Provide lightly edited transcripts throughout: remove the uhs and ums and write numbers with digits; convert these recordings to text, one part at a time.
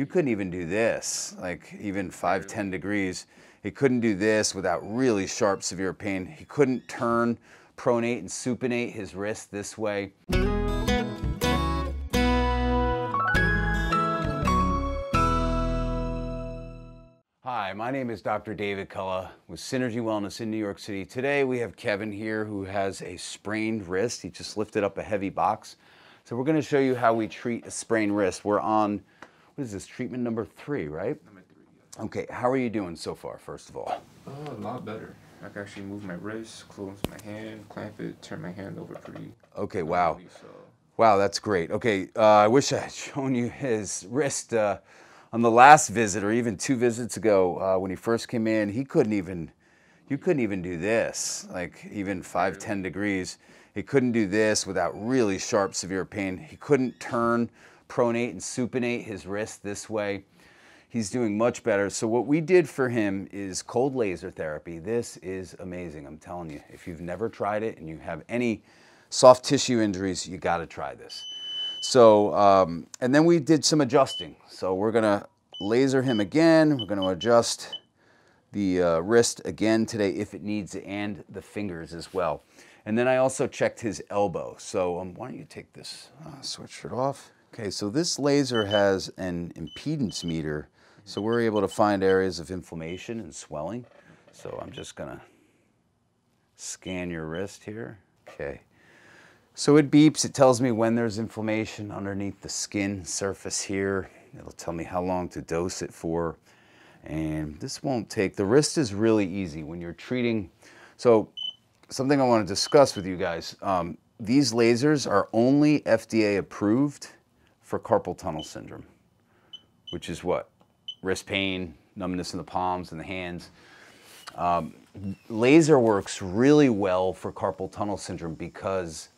You couldn't even do this, like even 5-10 degrees. He couldn't do this without really sharp, severe pain. He couldn't turn, pronate, and supinate his wrist this way. Hi, my name is Dr. David Kulla with Synergy Wellness in New York City. Today we have Kevin here who has a sprained wrist. He just lifted up a heavy box. So we're going to show you how we treat a sprained wrist. We're on, what is this, treatment number 3, right? Number 3, yes. Okay, how are you doing so far, first of all? Oh, a lot better. I can actually move my wrist, close my hand, clamp it, turn my hand over pretty. Okay, wow. Wow, that's great. Okay, I wish I had shown you his wrist. On the last visit, or even 2 visits ago, when he first came in, he couldn't even, you couldn't even do this, like even 5-10 degrees. He couldn't do this without really sharp, severe pain. He couldn't turn, pronate, and supinate his wrist this way. He's doing much better. So what we did for him is cold laser therapy. This is amazing, I'm telling you. If you've never tried it and you have any soft tissue injuries, you gotta try this. So, and then we did some adjusting. So we're gonna laser him again. We're gonna adjust the wrist again today if it needs it, and the fingers as well. And then I also checked his elbow. So why don't you take this sweatshirt off? Okay, so this laser has an impedance meter. So we're able to find areas of inflammation and swelling. So I'm just gonna scan your wrist here, okay. So it beeps, it tells me when there's inflammation underneath the skin surface here. It'll tell me how long to dose it for. And this won't take, the wrist is really easy when you're treating. So something I want to discuss with you guys, these lasers are only FDA approved for carpal tunnel syndrome, which is what? Wrist pain, numbness in the palms and the hands. Laser works really well for carpal tunnel syndrome because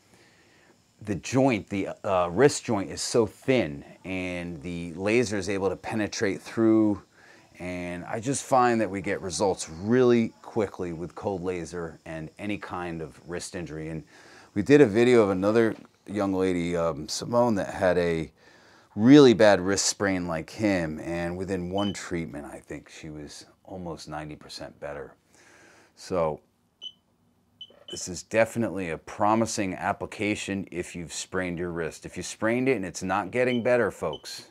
the joint, the wrist joint is so thin, and the laser is able to penetrate through, and I just find that we get results really quickly with cold laser and any kind of wrist injury. And we did a video of another young lady, Simone, that had a really bad wrist sprain like him, and within 1 treatment, I think she was almost 90% better. So this is definitely a promising application if you've sprained your wrist. If you sprained it and it's not getting better, folks,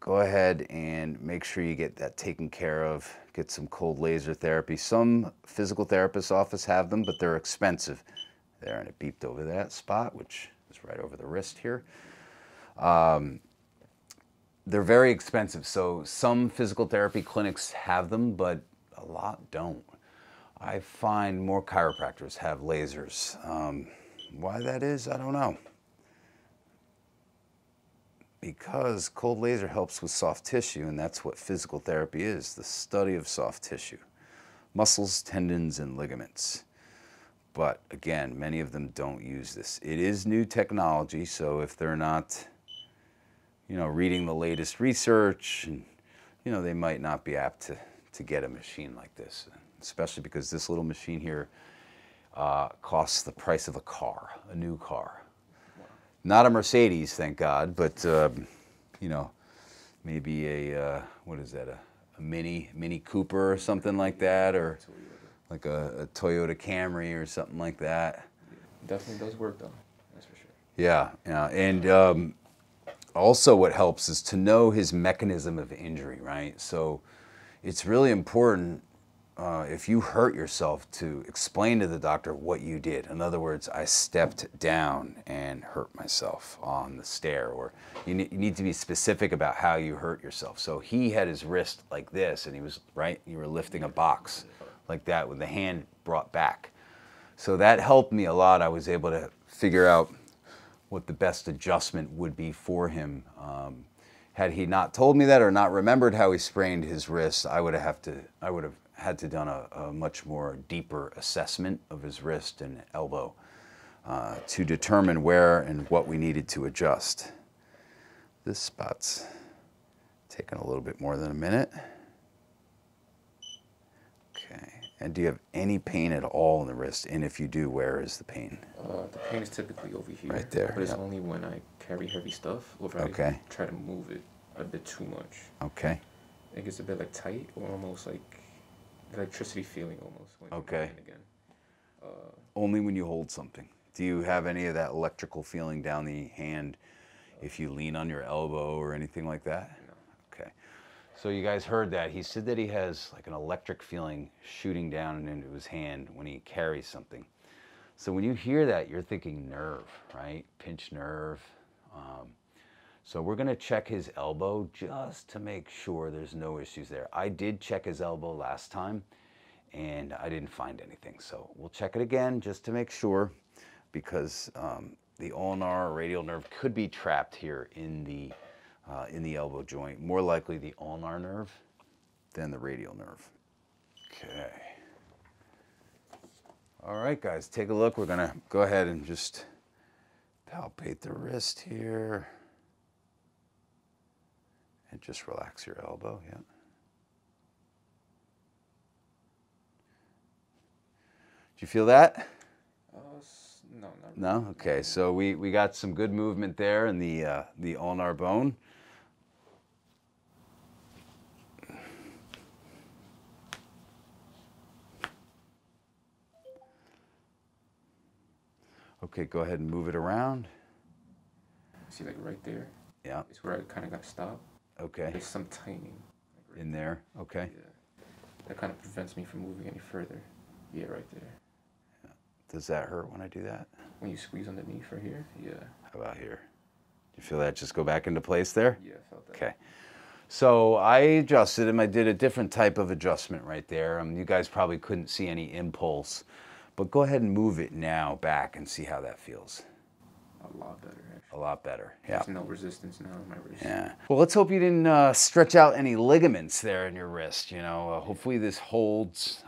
go ahead and make sure you get that taken care of. Get some cold laser therapy. Some physical therapist's office have them, but they're expensive. There, and it beeped over that spot, which is right over the wrist here. They're very expensive, so some physical therapy clinics have them, but a lot don't. I find more chiropractors have lasers. Why that is, I don't know. Because cold laser helps with soft tissue, and that's what physical therapy is, the study of soft tissue. Muscles, tendons, and ligaments. But again, many of them don't use this. It is new technology, so if they're not, you know, reading the latest research, and, you know, they might not be apt to get a machine like this. Especially because this little machine here costs the price of a car, a new car. Not a Mercedes, thank God, but you know, maybe a, what is that, a Mini Cooper or something like that, or like a Toyota Camry or something like that. Definitely does work though, that's for sure. Yeah, yeah. And also what helps is to know his mechanism of injury, right? So it's really important if you hurt yourself to explain to the doctor what you did. In other words, I stepped down and hurt myself on the stair, or you need to be specific about how you hurt yourself. So he had his wrist like this, and he was, right, you were lifting a box like that with the hand brought back. So that helped me a lot. I was able to figure out what the best adjustment would be for him. Had he not told me that or not remembered how he sprained his wrist, I would have had to done a much more deeper assessment of his wrist and elbow to determine where and what we needed to adjust. This spot's taken a little bit more than a minute. Okay, And do you have any pain at all in the wrist? And if you do, where is the pain? The pain is typically over here. Right there. But it's only when I carry heavy stuff or if I try to move it a bit too much. Okay. It gets a bit like tight or almost like electricity feeling almost. When again. Only when you hold something. Do you have any of that electrical feeling down the hand if you lean on your elbow or anything like that? No. Okay. So you guys heard that. He said that he has like an electric feeling shooting down into his hand when he carries something. So when you hear that, you're thinking nerve, right? Pinched nerve. So we're gonna check his elbow just to make sure there's no issues there. I did check his elbow last time and I didn't find anything. So we'll check it again just to make sure, because the ulnar radial nerve could be trapped here in the elbow joint, more likely the ulnar nerve than the radial nerve. Okay. All right, guys, take a look. We're gonna go ahead and just palpate the wrist here and just relax your elbow, yeah. Do you feel that? No, not really. No? Okay, so we got some good movement there in the ulnar bone. Okay, go ahead and move it around. See, like right there? Yeah. It's where I kind of got stopped. Okay. There's some tightening. Like right in there? Okay. Yeah. That kind of prevents me from moving any further. Yeah, right there. Yeah. Does that hurt when I do that? When you squeeze underneath right here? Yeah. How about here? Do you feel that just go back into place there? Yeah, I felt that. Okay. So I adjusted him. I did a different type of adjustment right there. You guys probably couldn't see any impulse. But go ahead and move it now back and see how that feels. A lot better, actually. A lot better, yeah. There's no resistance now in my wrist. Yeah. Well, let's hope you didn't stretch out any ligaments there in your wrist, you know. Hopefully this holds.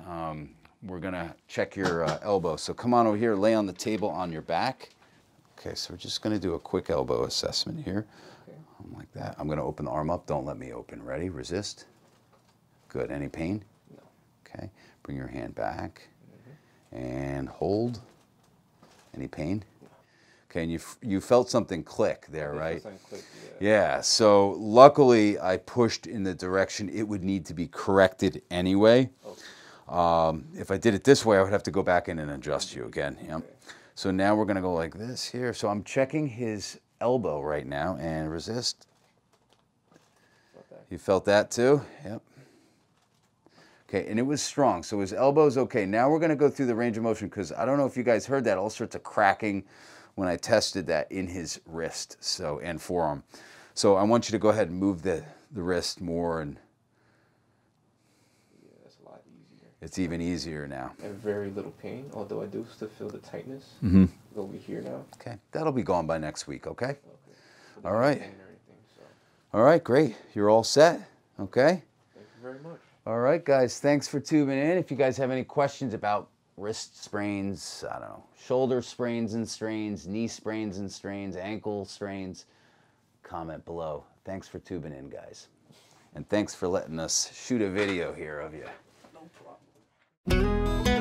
We're gonna check your elbow. So come on over here, lay on the table on your back. Okay, so we're just gonna do a quick elbow assessment here. Okay. I'm like that. I'm gonna open the arm up. Don't let me open. Ready? Resist. Good. Any pain? No. Okay. Bring your hand back. And hold. Any pain? No. Okay, and you felt something click there, right? Click, yeah. Yeah, so luckily I pushed in the direction it would need to be corrected anyway. Okay. If I did it this way, I would have to go back in and adjust you again. Yep. Okay. So now we're gonna go like this here. So I'm checking his elbow right now and resist. You felt that too? Yep. Okay, and it was strong, so his elbow's okay. Now we're gonna go through the range of motion, because I don't know if you guys heard that, all sorts of cracking when I tested that in his wrist, so, and forearm. So I want you to go ahead and move the wrist more, and yeah, that's a lot easier. It's even easier now. And very little pain, although I do still feel the tightness. Mm-hmm. It'll be here now. Okay, that'll be gone by next week, okay? Okay. All right. So. All right, great, you're all set, okay? Thank you very much. All right, guys, thanks for tuning in. If you guys have any questions about wrist sprains, I don't know, shoulder sprains and strains, knee sprains and strains, ankle strains, comment below. Thanks for tuning in, guys. And thanks for letting us shoot a video here of you. No problem.